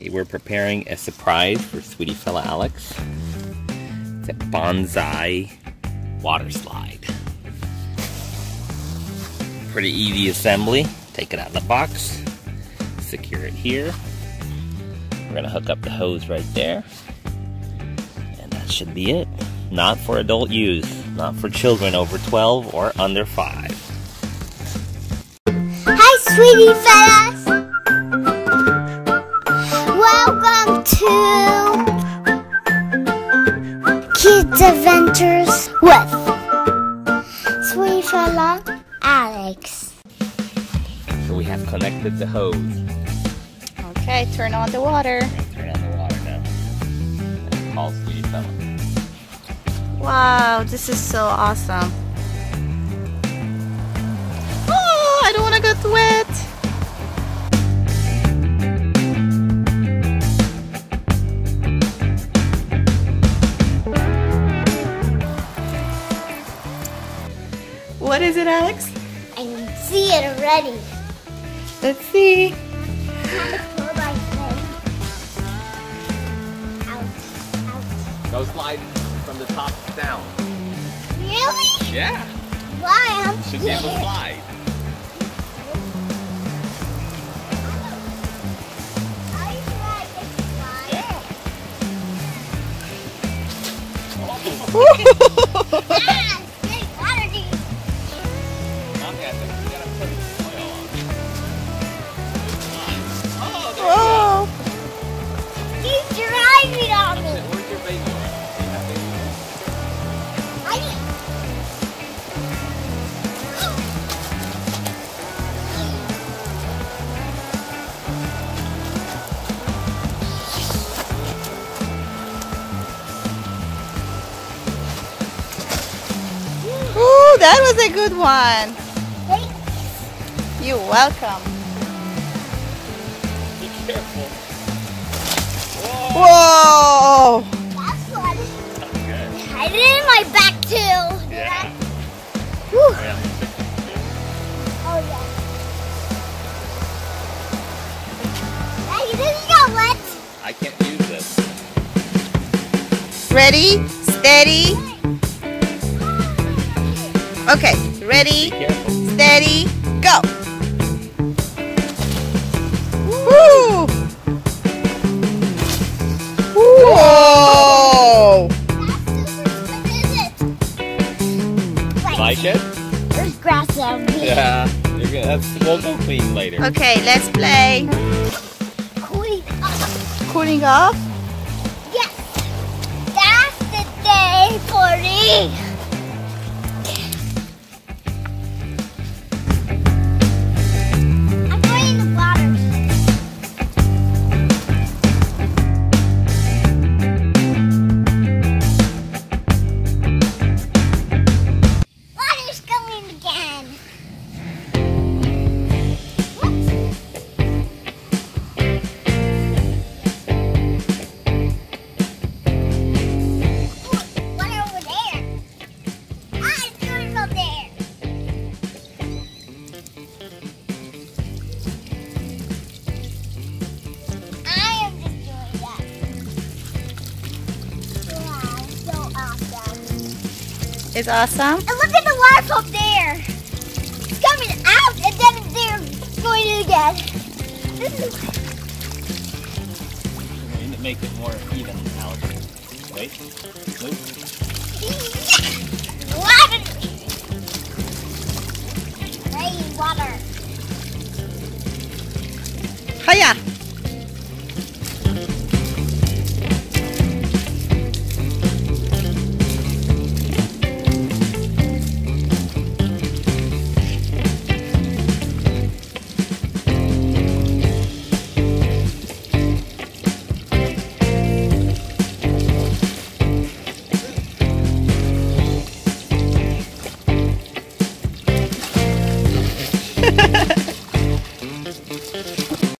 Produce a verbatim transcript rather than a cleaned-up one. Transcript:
Hey, we're preparing a surprise for Sweetie Fella Aleks. It's a Banzai water slide. Pretty easy assembly. Take it out of the box, secure it here. We're gonna hook up the hose right there, and that should be it. Not for adult use, not for children over twelve or under five. Hi, Sweetie Fellas! Welcome to Kids Adventures with Sweetie Fella Aleks. So we have connected the hose. Okay, turn on the water. Turn on the water now. And call Sweetie Fella. Wow, this is so awesome. Oh, I don't want to get wet. What is it, Aleks? I can see it already. Let's see. Go slide from the top down. Really? Yeah. Why? I'm scared. You should be able to slide. I tried to slide. Yeah. Oh. That was a good one. Thanks. You're welcome. Be careful. Whoa! Whoa. That's one. Okay. I did it in my back too. Yeah. Woo. Oh yeah. Now you didn't know what? I can't use this. Ready, steady. Okay, ready, steady, go! Woo! Whoa! Like it? There's grass on me. Yeah, you're gonna have to we'll go clean later. Okay, let's play. Cooling off. Cooling off? Yes! That's the day for me! It's awesome. And look at the water up there. It's coming out and then they're going in again. This is... And it makes it more even out. Wait. Move. Yeah. Water. Rain water. Hiya.